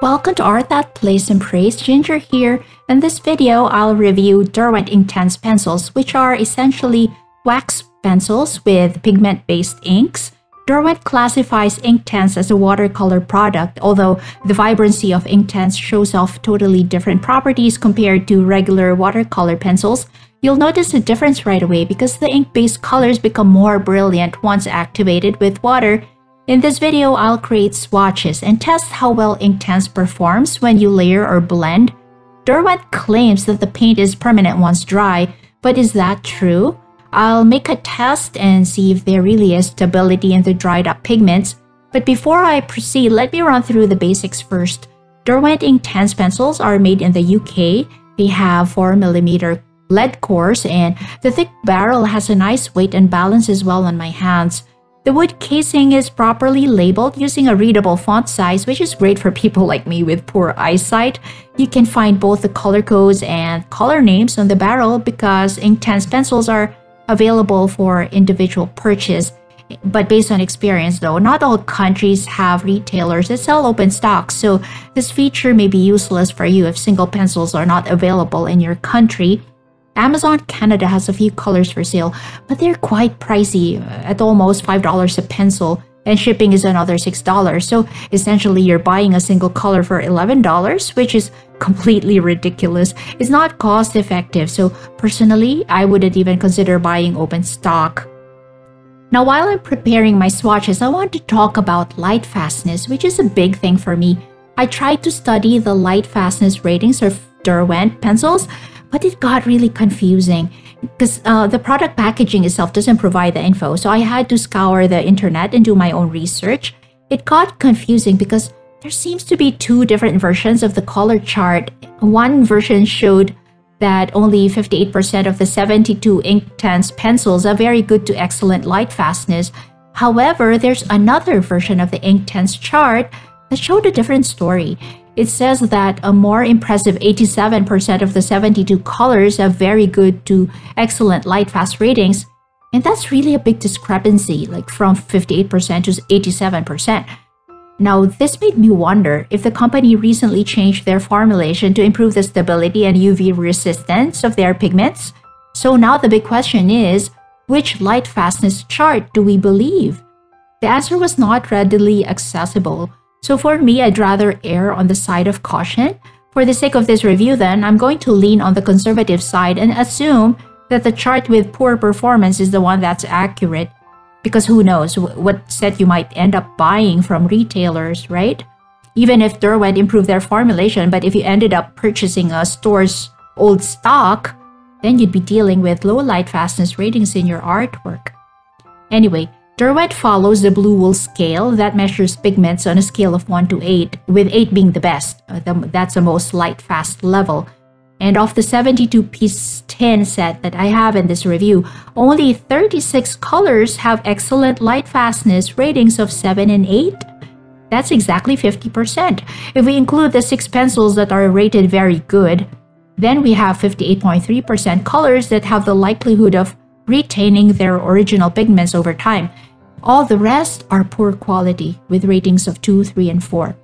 Welcome to Art That Plays and Prays, Ginger here. In this video, I'll review Derwent Inktense pencils, which are essentially wax pencils with pigment-based inks. Derwent classifies Inktense as a watercolor product, although the vibrancy of Inktense shows off totally different properties compared to regular watercolor pencils. You'll notice a difference right away because the ink-based colors become more brilliant once activated with water. In this video, I'll create swatches and test how well Inktense performs when you layer or blend. Derwent claims that the paint is permanent once dry, but is that true? I'll make a test and see if there really is stability in the dried up pigments. But before I proceed, let me run through the basics first. Derwent Inktense pencils are made in the UK. They have 4mm lead cores, and the thick barrel has a nice weight and balances well on my hands. The wood casing is properly labeled using a readable font size, which is great for people like me with poor eyesight. You can find both the color codes and color names on the barrel because Inktense pencils are available for individual purchase. But based on experience though, not all countries have retailers that sell open stock, so this feature may be useless for you if single pencils are not available in your country. Amazon Canada has a few colors for sale, but they're quite pricey at almost $5 a pencil, and shipping is another $6. So essentially, you're buying a single color for $11, which is completely ridiculous. It's not cost effective, so personally, I wouldn't even consider buying open stock. Now, while I'm preparing my swatches, I want to talk about light fastness, which is a big thing for me. I tried to study the light fastness ratings of Derwent pencils, but it got really confusing because the product packaging itself doesn't provide the info, so I had to scour the internet and do my own research. It got confusing because there seems to be two different versions of the color chart. One version showed that only 58% of the 72 Inktense pencils are very good to excellent light fastness. However, there's another version of the Inktense chart that showed a different story. It says that a more impressive 87% of the 72 colors have very good to excellent light fast ratings, and that's really a big discrepancy, like from 58% to 87%. Now, this made me wonder if the company recently changed their formulation to improve the stability and UV resistance of their pigments. So now the big question is, which light fastness chart do we believe? The answer was not readily accessible. So for me, I'd rather err on the side of caution. For the sake of this review then, I'm going to lean on the conservative side and assume that the chart with poor performance is the one that's accurate. Because who knows what set you might end up buying from retailers, right? Even if Derwent improved their formulation, but if you ended up purchasing a store's old stock, then you'd be dealing with low light fastness ratings in your artwork. Anyway, Derwent follows the Blue Wool scale that measures pigments on a scale of 1 to 8, with 8 being the best. That's the most light-fast level. And of the 72-piece tin set that I have in this review, only 36 colors have excellent light fastness ratings of 7 and 8. That's exactly 50%. If we include the 6 pencils that are rated very good, then we have 58.3% colors that have the likelihood of retaining their original pigments over time. All the rest are poor quality with ratings of 2, 3, and 4.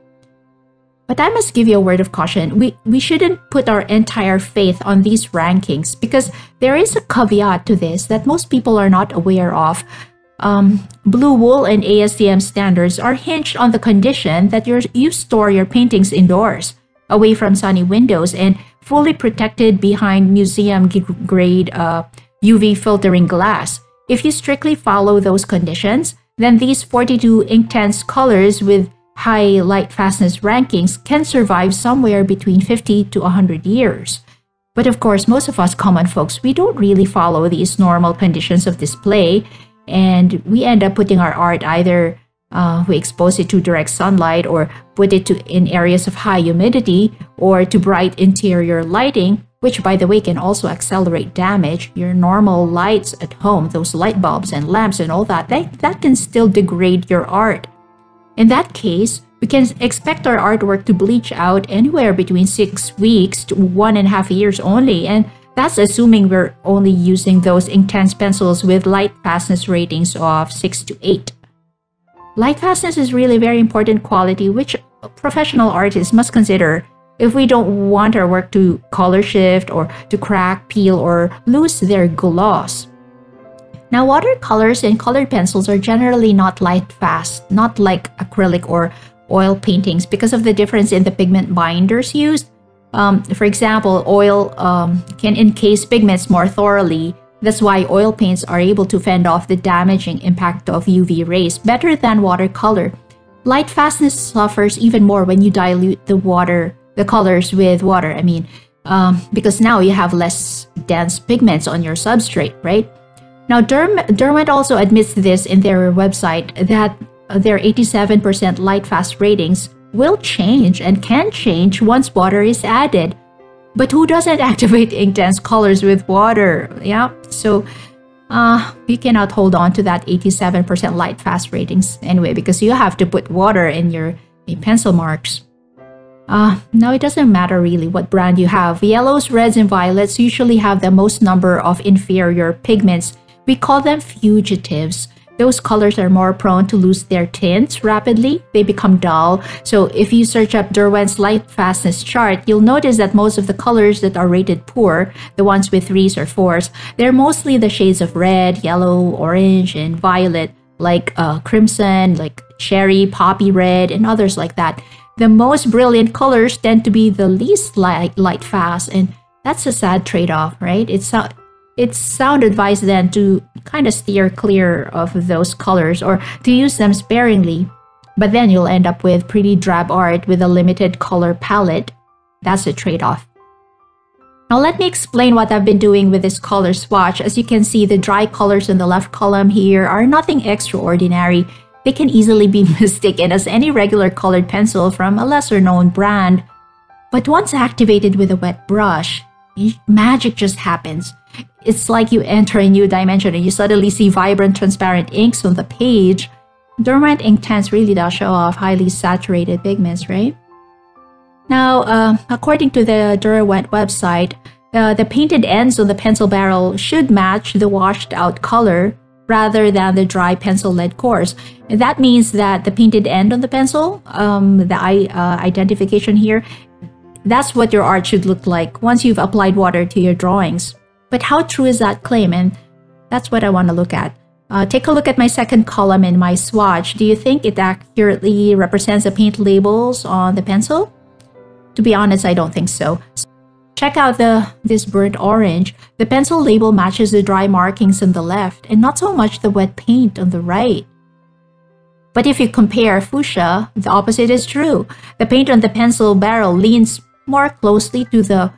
But I must give you a word of caution. We shouldn't put our entire faith on these rankings because there is a caveat to this that most people are not aware of. Blue Wool and ASTM standards are hinged on the condition that you store your paintings indoors, away from sunny windows, and fully protected behind museum-grade UV filtering glass. If you strictly follow those conditions, then these 42 Inktense colors with high light fastness rankings can survive somewhere between 50 to 100 years. But of course, most of us common folks, we don't really follow these normal conditions of display, and we end up putting our art either we expose it to direct sunlight, or put it in areas of high humidity, or to bright interior lighting, which by the way can also accelerate damage. Your normal lights at home, those light bulbs and lamps and all that, that can still degrade your art. In that case, we can expect our artwork to bleach out anywhere between 6 weeks to 1.5 years only, and that's assuming we're only using those Inktense pencils with light fastness ratings of 6 to 8. Light fastness is really a very important quality, which professional artists must consider if we don't want our work to color shift or to crack, peel, or lose their gloss. Now, watercolors and colored pencils are generally not light fast, not like acrylic or oil paintings because of the difference in the pigment binders used. For example, oil can encase pigments more thoroughly. That's why oil paints are able to fend off the damaging impact of UV rays better than watercolor. Light fastness suffers even more when you dilute the colors with water, because now you have less dense pigments on your substrate, right? Now, Derwent also admits this in their website that their 87% light fast ratings will change and can change once water is added. But who doesn't activate Inktense colors with water? Yeah, so you cannot hold on to that 87% light fast ratings anyway because you have to put water in your pencil marks. Now, it doesn't matter really what brand you have. Yellows, reds, and violets usually have the most number of inferior pigments. We call them fugitives. Those colors are more prone to lose their tints rapidly. They become dull. So if you search up Derwent's light fastness chart, you'll notice that most of the colors that are rated poor, the ones with 3s or 4s, they're mostly the shades of red, yellow, orange, and violet, like crimson, like cherry, poppy red, and others like that. The most brilliant colors tend to be the least light fast, and that's a sad trade-off, right? It's sound advice then to kind of steer clear of those colors or to use them sparingly. But then you'll end up with pretty drab art with a limited color palette. That's a trade-off. Now let me explain what I've been doing with this color swatch. As you can see, the dry colors in the left column here are nothing extraordinary. They can easily be mistaken as any regular colored pencil from a lesser-known brand. But once activated with a wet brush, magic just happens. It's like you enter a new dimension and you suddenly see vibrant, transparent inks on the page. Derwent Inktense really does show off highly saturated pigments, right? Now, according to the Derwent website, the painted ends on the pencil barrel should match the washed-out color rather than the dry pencil-led course. And that means that the painted end on the pencil, identification here, that's what your art should look like once you've applied water to your drawings. But how true is that claim? And that's what I want to look at. Take a look at my second column in my swatch. Do you think it accurately represents the paint labels on the pencil? To be honest, I don't think so. Check out this burnt orange. The pencil label matches the dry markings on the left and not so much the wet paint on the right. But if you compare fuchsia, the opposite is true. The paint on the pencil barrel leans more closely to the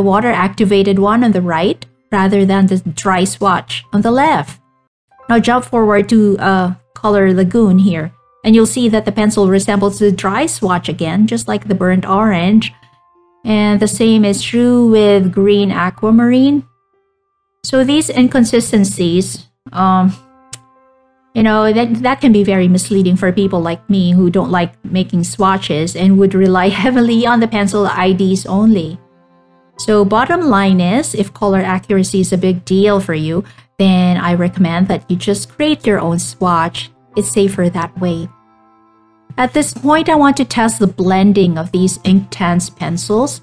water-activated one on the right rather than the dry swatch on the left. Now jump forward to Color Lagoon here, and you'll see that the pencil resembles the dry swatch again, just like the burnt orange. And the same is true with Green Aquamarine. So these inconsistencies, that can be very misleading for people like me who don't like making swatches and would rely heavily on the pencil IDs only. So bottom line is, if color accuracy is a big deal for you, then I recommend that you just create your own swatch. It's safer that way. At this point, I want to test the blending of these Inktense pencils.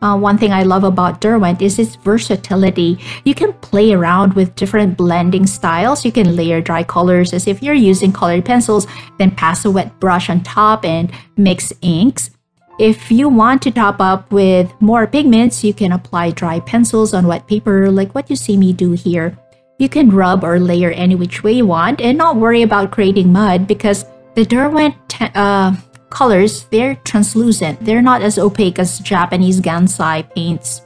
One thing I love about Derwent is its versatility. You can play around with different blending styles. You can layer dry colors as if you're using colored pencils, then pass a wet brush on top and mix inks. If you want to top up with more pigments, you can apply dry pencils on wet paper like what you see me do here. You can rub or layer any which way you want and not worry about creating mud because the Derwent colors, they're translucent. They're not as opaque as Japanese Gansai paints.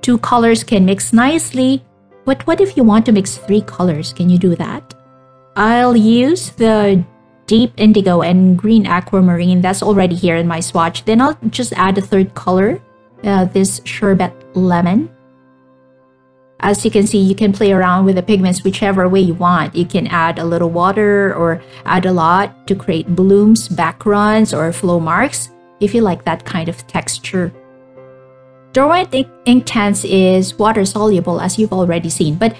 Two colors can mix nicely, but what if you want to mix 3 colors? Can you do that? I'll use the Deep Indigo and Green Aquamarine that's already here in my swatch. Then I'll just add a third color, this Sherbet Lemon. As you can see, you can play around with the pigments whichever way you want. You can add a little water or add a lot to create blooms, backgrounds, or flow marks if you like that kind of texture. Derwent Inktense is water soluble as you've already seen, but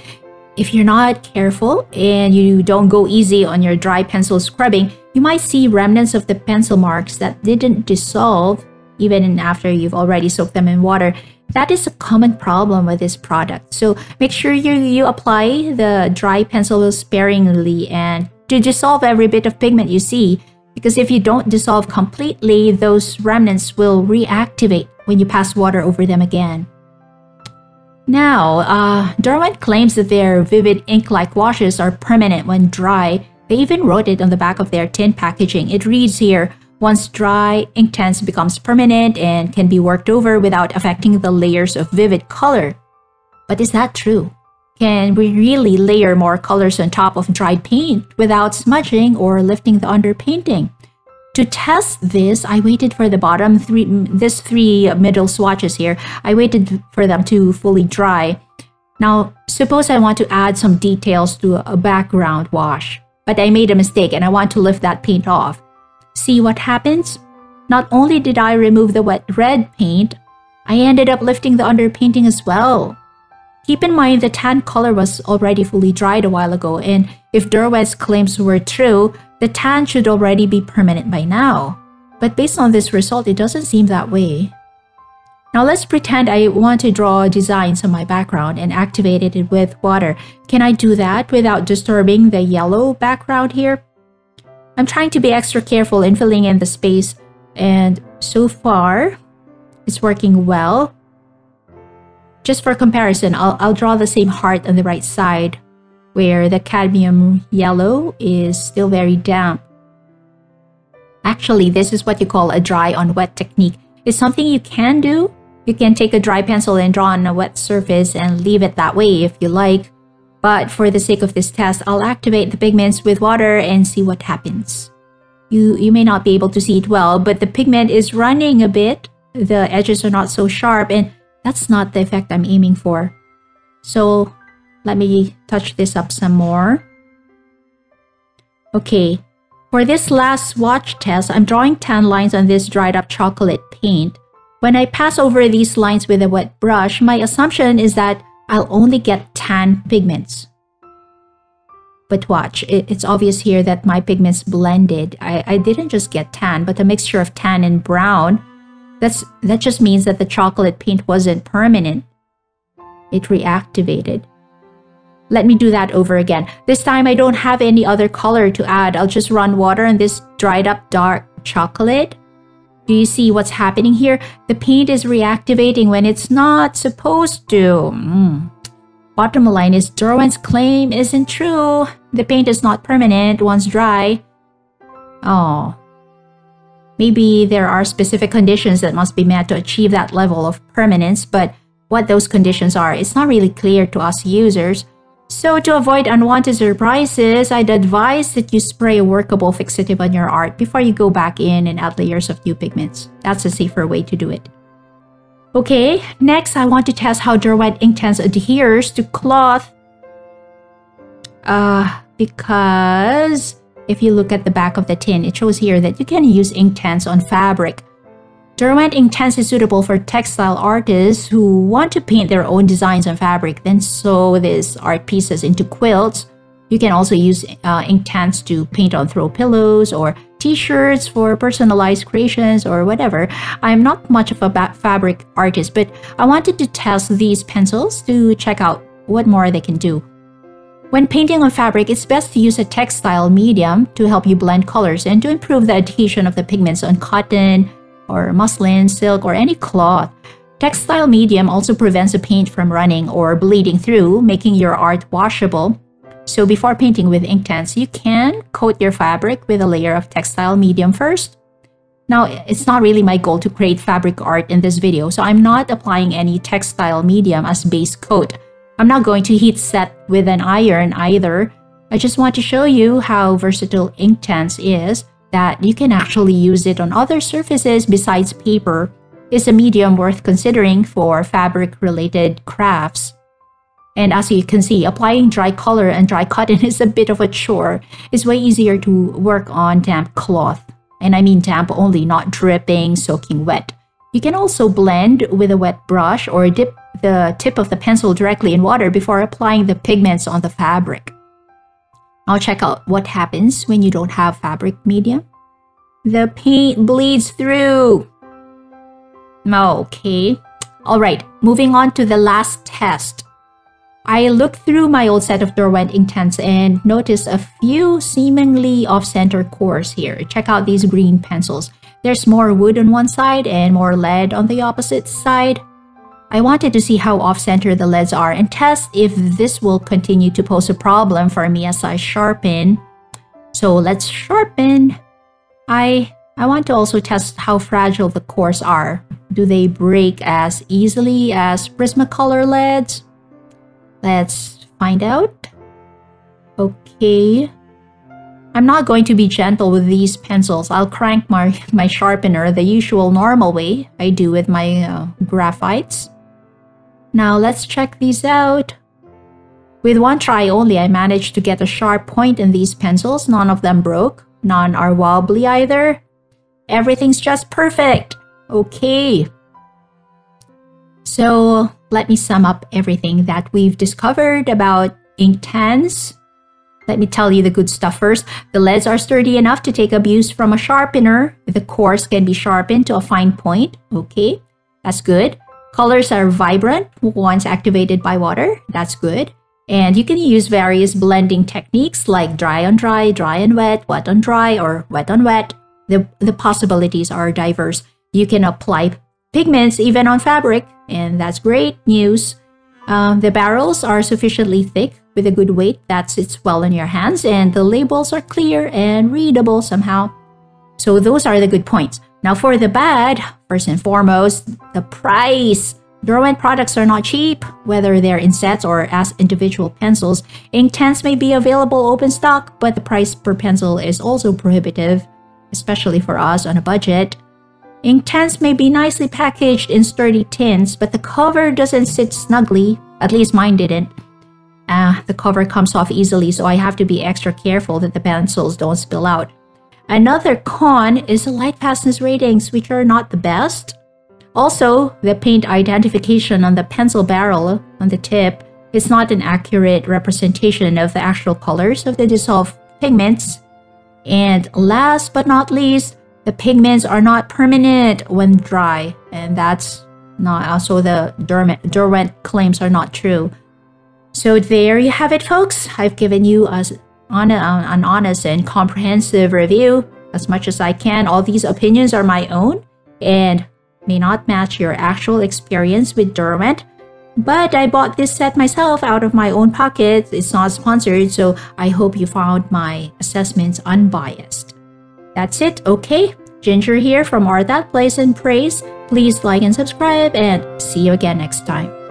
If you're not careful and you don't go easy on your dry pencil scrubbing, you might see remnants of the pencil marks that didn't dissolve even after you've already soaked them in water. That is a common problem with this product. So make sure you apply the dry pencil sparingly and to dissolve every bit of pigment you see, because if you don't dissolve completely, those remnants will reactivate when you pass water over them again. Now, Derwent claims that their vivid ink-like washes are permanent when dry. They even wrote it on the back of their tin packaging. It reads here, once dry, Inktense becomes permanent and can be worked over without affecting the layers of vivid color. But is that true? Can we really layer more colors on top of dried paint without smudging or lifting the underpainting? To test this, I waited for the bottom three, these three middle swatches here. I waited for them to fully dry. Now, suppose I want to add some details to a background wash, but I made a mistake and I want to lift that paint off. See what happens? Not only did I remove the wet red paint, I ended up lifting the underpainting as well. Keep in mind the tan color was already fully dried a while ago, and if Derwent's claims were true, the tan should already be permanent by now. But based on this result, it doesn't seem that way. Now let's pretend I want to draw designs on my background and activate it with water. Can I do that without disturbing the yellow background here? I'm trying to be extra careful in filling in the space, and so far, it's working well. Just for comparison, I'll draw the same heart on the right side, where the cadmium yellow is still very damp. Actually, this is what you call a dry on wet technique. It's something you can do. You can take a dry pencil and draw on a wet surface and leave it that way if you like. But for the sake of this test, I'll activate the pigments with water and see what happens. You may not be able to see it well, but the pigment is running a bit. The edges are not so sharp, and that's not the effect I'm aiming for. So let me touch this up some more. Okay, for this last swatch test, I'm drawing tan lines on this dried up chocolate paint. When I pass over these lines with a wet brush, my assumption is that I'll only get tan pigments. But watch, it's obvious here that my pigments blended. I didn't just get tan, but a mixture of tan and brown. That just means that the chocolate paint wasn't permanent. It reactivated. Let me do that over again. This time I don't have any other color to add. I'll just run water on this dried up dark chocolate. Do you see what's happening here? The paint is reactivating when it's not supposed to. Bottom line is Derwent's claim isn't true. The paint is not permanent once dry. Oh. Maybe there are specific conditions that must be met to achieve that level of permanence, but what those conditions are, it's not really clear to us users. So to avoid unwanted surprises, I'd advise that you spray a workable fixative on your art before you go back in and add layers of new pigments. That's a safer way to do it. Okay, next I want to test how Derwent Inktense adheres to cloth. Because if you look at the back of the tin, it shows here that you can use Inktense on fabric. Derwent Inktense is suitable for textile artists who want to paint their own designs on fabric, then sew these art pieces into quilts. You can also use Inktense to paint on throw pillows or t-shirts for personalized creations or whatever. I'm not much of a fabric artist, but I wanted to test these pencils to check out what more they can do. When painting on fabric, it's best to use a textile medium to help you blend colors and to improve the adhesion of the pigments on cotton, or muslin, silk, or any cloth. Textile medium also prevents the paint from running or bleeding through, making your art washable. So before painting with Inktense, you can coat your fabric with a layer of textile medium first. Now, it's not really my goal to create fabric art in this video, so I'm not applying any textile medium as base coat. I'm not going to heat set with an iron either. I just want to show you how versatile Inktense is, that you can actually use it on other surfaces besides paper. Is a medium worth considering for fabric-related crafts. And as you can see, applying dry color and dry cotton is a bit of a chore. It's way easier to work on damp cloth. And I mean damp only, not dripping, soaking wet. You can also blend with a wet brush or dip the tip of the pencil directly in water before applying the pigments on the fabric. Now check out what happens when you don't have fabric media. The paint bleeds through. Okay. Alright, moving on to the last test. I looked through my old set of Derwent Inktense and noticed a few seemingly off-center cores here. Check out these green pencils. There's more wood on one side and more lead on the opposite side. I wanted to see how off-center the leads are and test if this will continue to pose a problem for me as I sharpen. So let's sharpen. I want to also test how fragile the cores are. Do they break as easily as Prismacolor leads? Let's find out. Okay. I'm not going to be gentle with these pencils. I'll crank my sharpener the usual normal way I do with my graphites. Now let's check these out. With one try only, I managed to get a sharp point in these pencils. None of them broke. None are wobbly either. Everything's just perfect. Okay. So let me sum up everything that we've discovered about Inktense. Let me tell you the good stuff first. The leads are sturdy enough to take abuse from a sharpener. The cores can be sharpened to a fine point. Okay, that's good. Colors are vibrant once activated by water. That's good. And you can use various blending techniques like dry on dry on wet on dry, or wet on wet. The possibilities are diverse. You can apply pigments even on fabric, and that's great news. The barrels are sufficiently thick with a good weight that sits well in your hands, and the labels are clear and readable somehow. So those are the good points. Now for the bad, first and foremost, the price. Derwent products are not cheap, whether they're in sets or as individual pencils. Inktense may be available open stock, but the price per pencil is also prohibitive, especially for us on a budget. Inktense may be nicely packaged in sturdy tins, but the cover doesn't sit snugly. At least mine didn't. The cover comes off easily, so I have to be extra careful that the pencils don't spill out. Another con is the light fastness ratings, which are not the best. Also, the paint identification on the pencil barrel on the tip is not an accurate representation of the actual colors of the dissolved pigments. And last but not least, the pigments are not permanent when dry, and that's not also the Derwent claims are not true. So there you have it, folks. I've given you an honest and comprehensive review as much as I can. All these opinions are my own and may not match your actual experience with Derwent, but I bought this set myself out of my own pocket. It's not sponsored, so I hope you found my assessments unbiased. That's it, okay? Ginger here from Art That Plays and Praise. Please like and subscribe, and see you again next time.